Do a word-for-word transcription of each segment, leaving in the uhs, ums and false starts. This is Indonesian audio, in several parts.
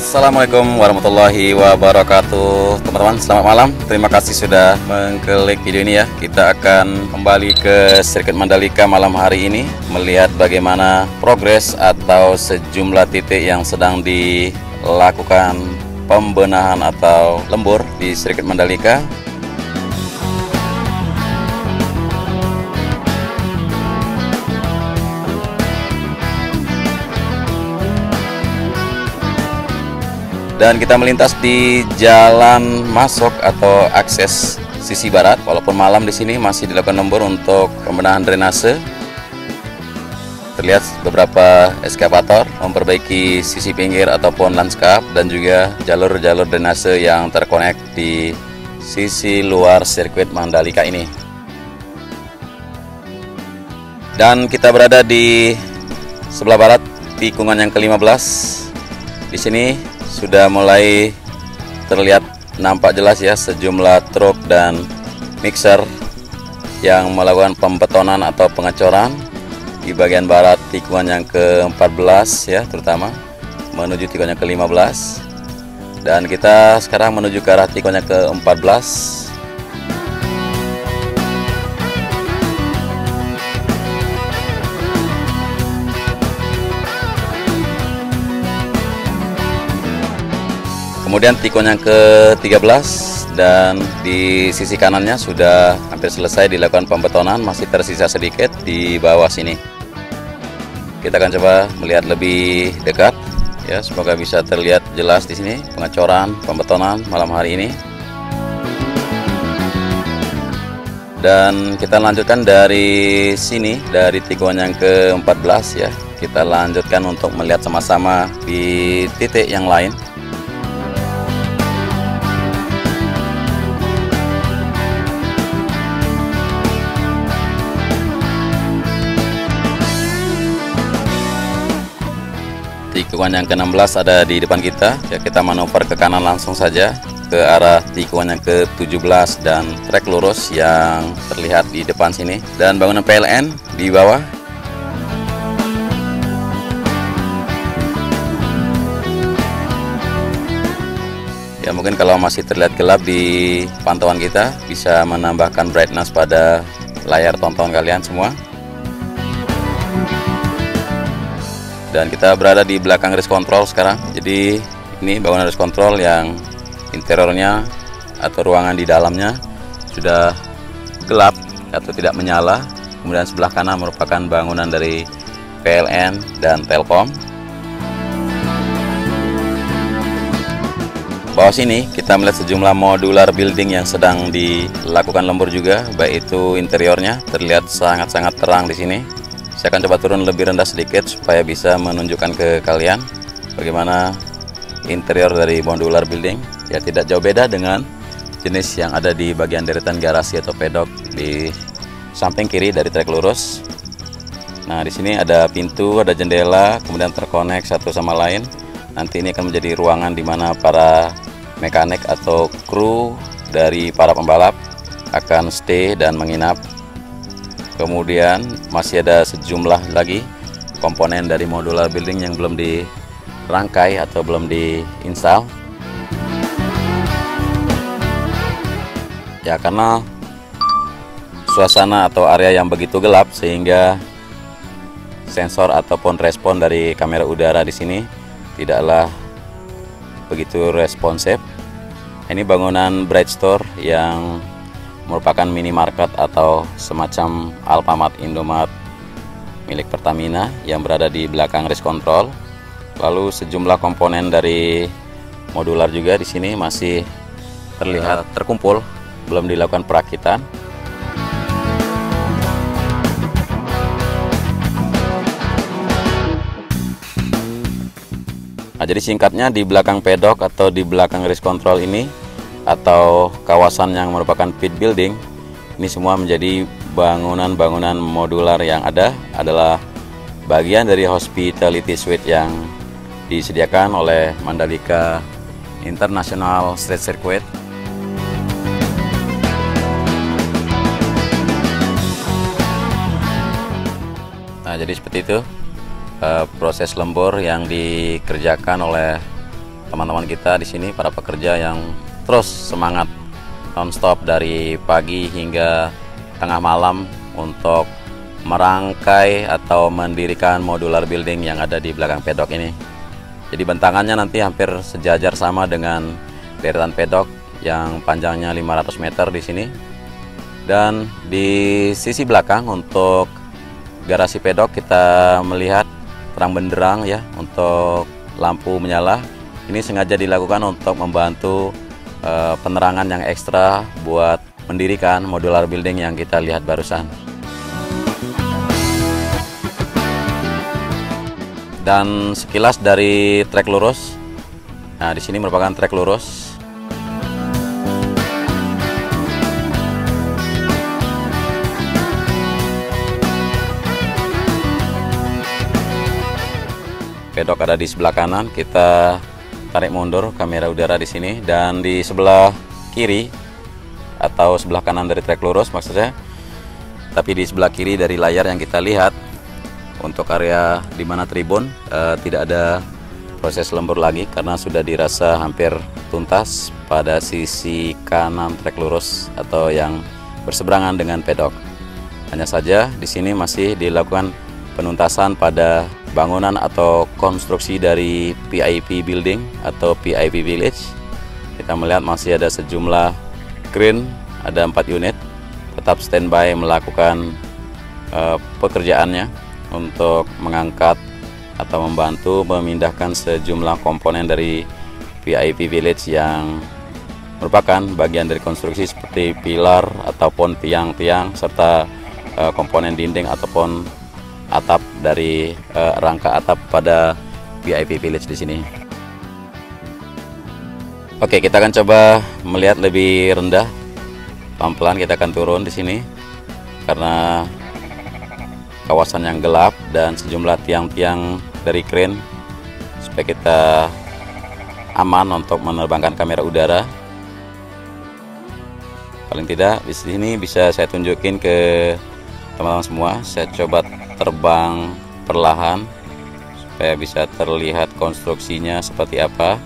Assalamualaikum warahmatullahi wabarakatuh. Teman-teman, selamat malam. Terima kasih sudah mengklik video ini ya. Kita akan kembali ke sirkuit Mandalika malam hari ini, melihat bagaimana progres atau sejumlah titik yang sedang dilakukan pembenahan atau lembur di sirkuit Mandalika. Dan kita melintas di jalan masuk atau akses sisi barat. Walaupun malam di sini masih dilakukan lembur untuk pembenahan drainase. Terlihat beberapa eskavator memperbaiki sisi pinggir ataupun lanskap dan juga jalur-jalur drainase yang terkonek di sisi luar sirkuit Mandalika ini. Dan kita berada di sebelah barat, tikungan yang ke lima belas. Di sini sudah mulai terlihat nampak jelas ya sejumlah truk dan mixer yang melakukan pembetonan atau pengecoran di bagian barat tikungan yang ke empat belas ya, terutama menuju tikungan yang ke lima belas. Dan kita sekarang menuju ke arah tikungan yang ke empat belas. Kemudian tikun yang ke tiga belas, dan di sisi kanannya sudah hampir selesai dilakukan pembetonan, masih tersisa sedikit di bawah sini. Kita akan coba melihat lebih dekat ya, semoga bisa terlihat jelas di sini pengecoran pembetonan malam hari ini. Dan kita lanjutkan dari sini, dari tikun yang ke empat belas ya. Kita lanjutkan untuk melihat sama-sama di titik yang lain. Tikungan yang ke enam belas ada di depan kita ya, kita manuver ke kanan langsung saja ke arah tikungan yang ke tujuh belas dan trek lurus yang terlihat di depan sini, dan bangunan P L N di bawah. Ya, mungkin kalau masih terlihat gelap di pantauan kita bisa menambahkan brightness pada layar tonton kalian semua. Dan kita berada di belakang race control sekarang. Jadi ini bangunan race control yang interiornya atau ruangan di dalamnya sudah gelap atau tidak menyala. Kemudian sebelah kanan merupakan bangunan dari P L N dan Telkom. Bawah sini kita melihat sejumlah modular building yang sedang dilakukan lembur juga, baik itu interiornya terlihat sangat-sangat terang di sini. Saya akan coba turun lebih rendah sedikit supaya bisa menunjukkan ke kalian bagaimana interior dari modular building. Ya, tidak jauh beda dengan jenis yang ada di bagian deretan garasi atau pedok di samping kiri dari trek lurus. Nah, di sini ada pintu, ada jendela, kemudian terkonek satu sama lain. Nanti ini akan menjadi ruangan di mana para mekanik atau kru dari para pembalap akan stay dan menginap. Kemudian masih ada sejumlah lagi komponen dari modular building yang belum dirangkai atau belum diinstal. Ya, karena suasana atau area yang begitu gelap sehingga sensor ataupun respon dari kamera udara di sini tidaklah begitu responsif. Ini bangunan Bright Store yang merupakan minimarket atau semacam Alfamart Indomart milik Pertamina yang berada di belakang race control. Lalu sejumlah komponen dari modular juga di sini masih terlihat terkumpul, belum dilakukan perakitan. Nah, jadi singkatnya di belakang pedok atau di belakang race control ini atau kawasan yang merupakan pit building ini, semua menjadi bangunan-bangunan modular yang ada adalah bagian dari hospitality suite yang disediakan oleh Mandalika International Street Circuit. Nah, jadi seperti itu e, proses lembur yang dikerjakan oleh teman-teman kita di sini, para pekerja yang terus semangat non-stop dari pagi hingga tengah malam untuk merangkai atau mendirikan modular building yang ada di belakang pedok ini. Jadi bentangannya nanti hampir sejajar sama dengan deretan pedok yang panjangnya lima ratus meter di sini. Dan di sisi belakang untuk garasi pedok kita melihat terang benderang ya, untuk lampu menyala. Ini sengaja dilakukan untuk membantu e, penerangan yang ekstra buat mendirikan modular building yang kita lihat barusan. Dan sekilas dari trek lurus, nah di sini merupakan trek lurus. Pedok ada di sebelah kanan, kita tarik mundur kamera udara di sini, dan di sebelah kiri atau sebelah kanan dari trek lurus maksudnya, tapi di sebelah kiri dari layar yang kita lihat, untuk area di mana tribun eh, tidak ada proses lembur lagi karena sudah dirasa hampir tuntas pada sisi kanan trek lurus atau yang berseberangan dengan pedok. Hanya saja di sini masih dilakukan penuntasan pada bangunan atau konstruksi dari P I P building atau P I P village. Kita melihat masih ada sejumlah crane, ada empat unit tetap standby melakukan uh, pekerjaannya untuk mengangkat atau membantu memindahkan sejumlah komponen dari P I P village yang merupakan bagian dari konstruksi seperti pilar ataupun tiang-tiang serta uh, komponen dinding ataupun atap dari eh, rangka atap pada P I P village di sini. Oke, kita akan coba melihat lebih rendah. Pelan-pelan kita akan turun di sini karena kawasan yang gelap dan sejumlah tiang-tiang dari crane supaya kita aman untuk menerbangkan kamera udara. Paling tidak di sini bisa saya tunjukin ke teman-teman semua. Saya coba terbang perlahan supaya bisa terlihat konstruksinya seperti apa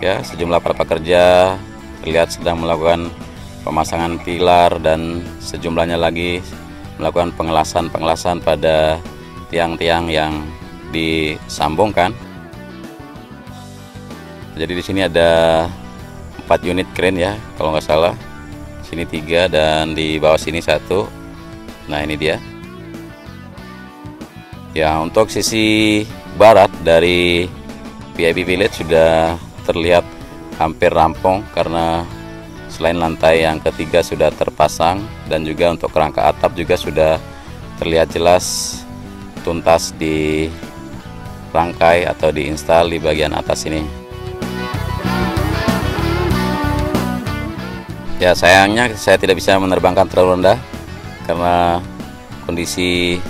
ya. Sejumlah para pekerja terlihat sedang melakukan pemasangan pilar dan sejumlahnya lagi melakukan pengelasan-pengelasan pada tiang-tiang yang disambungkan. Jadi di sini ada empat unit crane ya kalau nggak salah, sini tiga dan di bawah sini satu. Nah ini dia. Ya, untuk sisi barat dari P I P village sudah terlihat hampir rampung karena selain lantai yang ketiga sudah terpasang dan juga untuk kerangka atap juga sudah terlihat jelas tuntas di rangkai atau diinstal di bagian atas ini. Ya, sayangnya saya tidak bisa menerbangkan terlalu rendah karena kondisi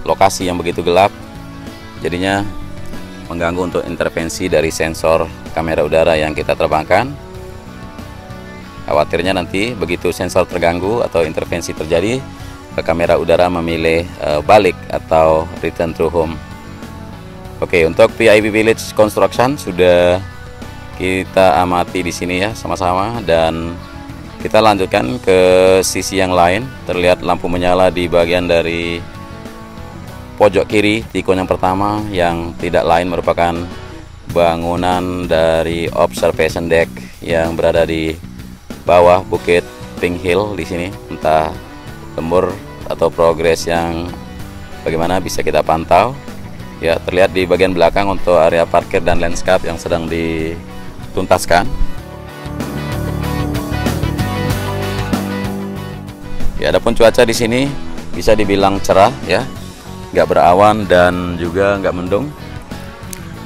lokasi yang begitu gelap, jadinya mengganggu untuk intervensi dari sensor kamera udara yang kita terbangkan. Khawatirnya nanti begitu sensor terganggu atau intervensi terjadi, kamera udara memilih e, balik atau return to home. Oke, untuk P I P village construction sudah kita amati di sini ya sama-sama, dan kita lanjutkan ke sisi yang lain. Terlihat lampu menyala di bagian dari pojok kiri tikun yang pertama, yang tidak lain merupakan bangunan dari observation deck yang berada di bawah bukit Pink Hill di sini. Entah lembur atau progres yang bagaimana bisa kita pantau. Ya, terlihat di bagian belakang untuk area parkir dan landscape yang sedang dituntaskan. Ya, adapun cuaca di sini bisa dibilang cerah ya. Nggak berawan dan juga nggak mendung,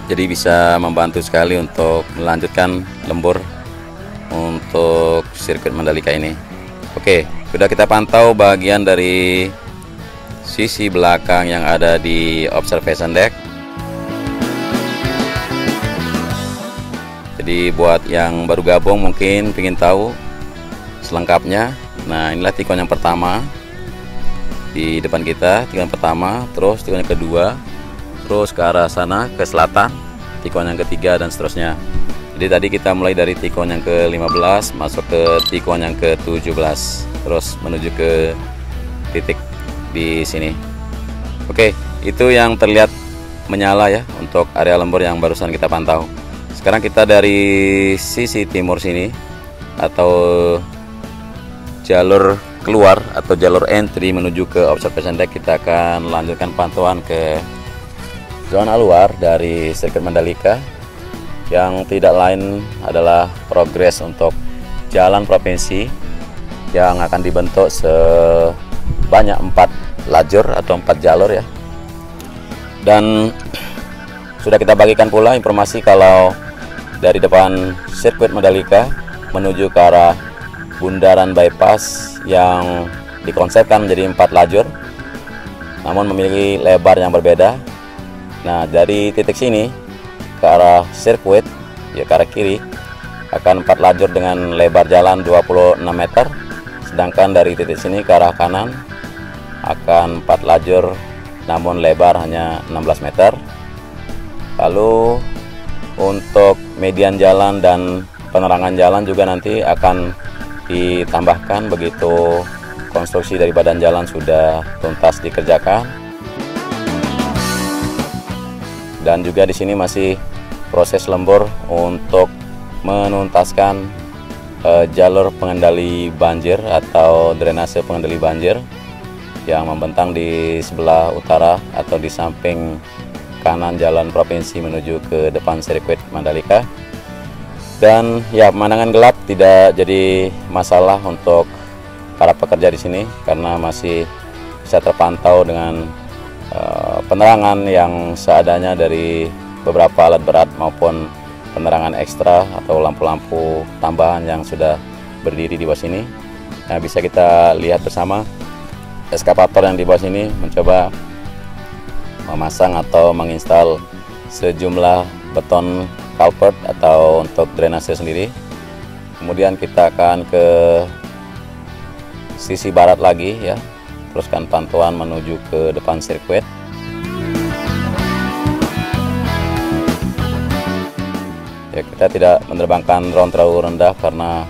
jadi bisa membantu sekali untuk melanjutkan lembur untuk sirkuit Mandalika ini. Oke, sudah kita pantau bagian dari sisi belakang yang ada di observation deck. Jadi buat yang baru gabung mungkin ingin tahu selengkapnya, nah inilah tikon yang pertama di depan kita, tikungan pertama, terus tikungan kedua, terus ke arah sana ke selatan, tikungan yang ketiga dan seterusnya. Jadi tadi kita mulai dari tikungan yang ke lima belas, masuk ke tikungan yang ke tujuh belas, terus menuju ke titik di sini. Oke, itu yang terlihat menyala ya untuk area lembur yang barusan kita pantau. Sekarang kita dari sisi timur sini, atau jalur keluar atau jalur entry menuju ke observation deck, kita akan lanjutkan pantauan ke zona luar dari sirkuit Mandalika, yang tidak lain adalah progres untuk jalan provinsi yang akan dibentuk sebanyak empat lajur atau empat jalur ya. Dan sudah kita bagikan pula informasi kalau dari depan sirkuit Mandalika menuju ke arah Bundaran Bypass yang dikonsepkan menjadi empat lajur namun memiliki lebar yang berbeda. Nah, dari titik sini ke arah sirkuit, ya ke arah kiri, akan empat lajur dengan lebar jalan dua puluh enam meter, sedangkan dari titik sini ke arah kanan akan empat lajur namun lebar hanya enam belas meter. Lalu untuk median jalan dan penerangan jalan juga nanti akan ditambahkan begitu konstruksi dari badan jalan sudah tuntas dikerjakan. Dan juga di sini masih proses lembur untuk menuntaskan e, jalur pengendali banjir atau drainase pengendali banjir yang membentang di sebelah utara atau di samping kanan jalan provinsi menuju ke depan sirkuit Mandalika. Dan ya, pemandangan gelap tidak jadi masalah untuk para pekerja di sini karena masih bisa terpantau dengan e, penerangan yang seadanya dari beberapa alat berat maupun penerangan ekstra atau lampu-lampu tambahan yang sudah berdiri di bawah sini. Nah, bisa kita lihat bersama eskavator yang di bawah sini mencoba memasang atau menginstal sejumlah beton culvert atau untuk drainase sendiri. Kemudian kita akan ke sisi barat lagi ya, teruskan pantauan menuju ke depan sirkuit. Ya, kita tidak menerbangkan drone terlalu rendah karena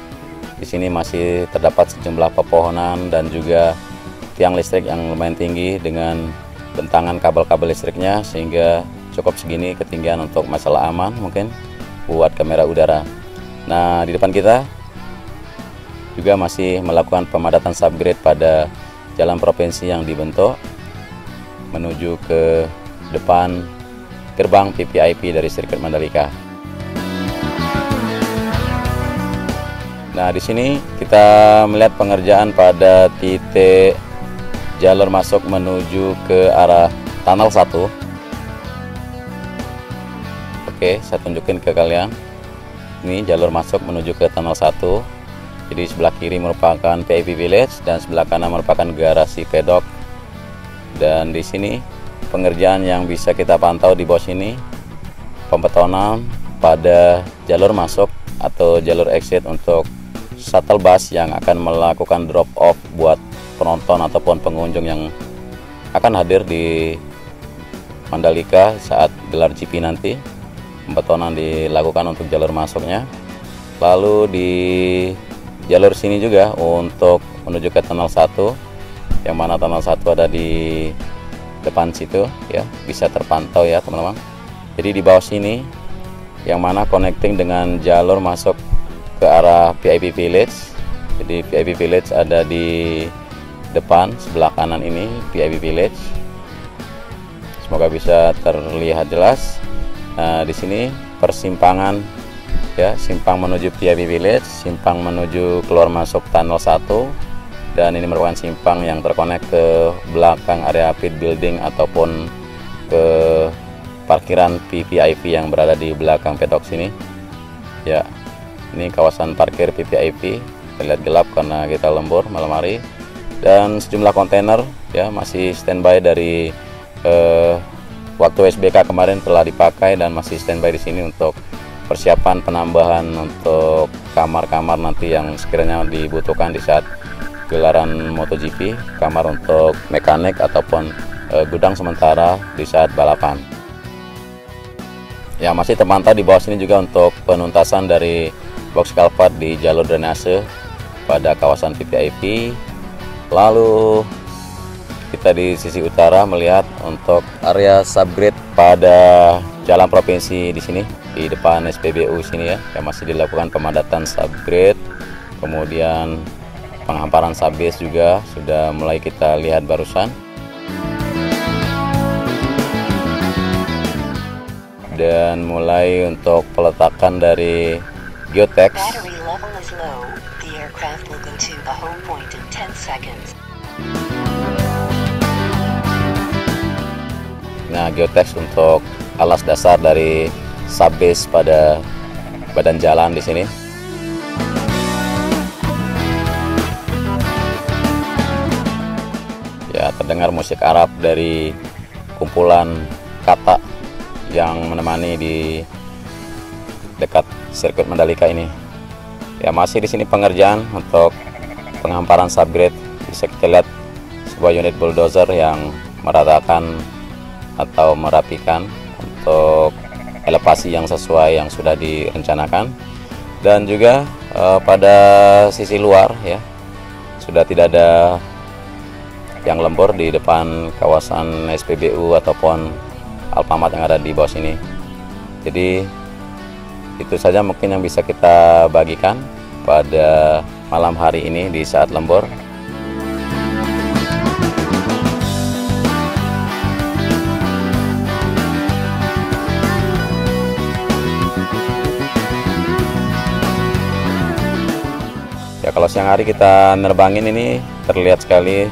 di sini masih terdapat sejumlah pepohonan dan juga tiang listrik yang lumayan tinggi dengan bentangan kabel-kabel listriknya, sehingga cukup segini ketinggian untuk masalah aman mungkin buat kamera udara. Nah, di depan kita juga masih melakukan pemadatan subgrade pada jalan provinsi yang dibentuk menuju ke depan gerbang P P I P dari sirkuit Mandalika. Nah, di sini kita melihat pengerjaan pada titik jalur masuk menuju ke arah tunnel satu. Oke, saya tunjukin ke kalian. Ini jalur masuk menuju ke tunnel satu. Jadi sebelah kiri merupakan P I P Village dan sebelah kanan merupakan garasi pedok. Dan di sini pengerjaan yang bisa kita pantau di bawah sini pembetonan pada jalur masuk atau jalur exit untuk shuttle bus yang akan melakukan drop off buat penonton ataupun pengunjung yang akan hadir di Mandalika saat gelar G P nanti. Pembetonan dilakukan untuk jalur masuknya. Lalu di jalur sini juga untuk menuju ke tunnel satu, yang mana tunnel satu ada di depan situ ya, bisa terpantau ya teman-teman. Jadi di bawah sini yang mana connecting dengan jalur masuk ke arah P I P Village. Jadi P I P Village ada di depan sebelah kanan ini, P I P Village. Semoga bisa terlihat jelas. Nah, di sini persimpangan ya, simpang menuju P I P Village, simpang menuju keluar masuk tunnel satu, dan ini merupakan simpang yang terkonek ke belakang area pit building ataupun ke parkiran P P I P yang berada di belakang pedok sini. Ya, ini kawasan parkir P P I P, terlihat gelap karena kita lembur malam hari. Dan sejumlah kontainer ya masih standby dari eh, waktu S B K kemarin telah dipakai dan masih standby di sini untuk persiapan penambahan untuk kamar-kamar nanti yang sekiranya dibutuhkan di saat gelaran MotoGP, kamar untuk mekanik ataupun eh, gudang sementara di saat balapan. Ya, masih terpantau di bawah sini juga untuk penuntasan dari box culvert di jalur drainase pada kawasan P P I P. Lalu kita di sisi utara melihat untuk area subgrade pada jalan provinsi di sini, di depan S P B U sini ya, yang masih dilakukan pemadatan subgrade. Kemudian penghamparan subbase juga sudah mulai kita lihat barusan. Dan mulai untuk peletakan dari geotex. Nah, geotex untuk alas dasar dari subbase pada badan jalan di sini. Ya, terdengar musik Arab dari kumpulan kata yang menemani di dekat sirkuit Mandalika ini. Ya, masih di sini pengerjaan untuk penghamparan subgrade. Bisa kita lihat sebuah unit bulldozer yang meratakan atau merapikan untuk elevasi yang sesuai yang sudah direncanakan. Dan juga eh, pada sisi luar ya, sudah tidak ada yang lembur di depan kawasan S P B U ataupun Alfamart yang ada di bawah sini. Jadi itu saja mungkin yang bisa kita bagikan pada malam hari ini di saat lembur. Ya, kalau siang hari kita nerbangin ini terlihat sekali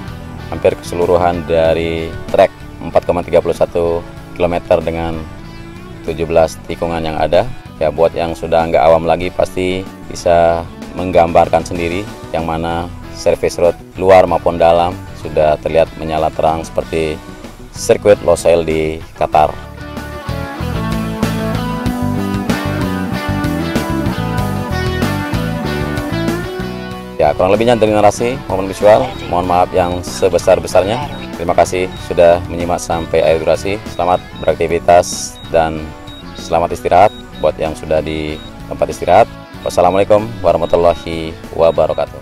hampir keseluruhan dari trek empat koma tiga satu kilometer dengan tujuh belas tikungan yang ada. Ya, buat yang sudah nggak awam lagi pasti bisa menggambarkan sendiri yang mana service road luar maupun dalam sudah terlihat menyala terang seperti sirkuit Losail di Qatar. Ya, kurang lebihnya dari narasi maupun visual, mohon maaf yang sebesar-besarnya. Terima kasih sudah menyimak sampai akhir durasi. Selamat beraktivitas dan selamat istirahat buat yang sudah di tempat istirahat. Wassalamualaikum warahmatullahi wabarakatuh.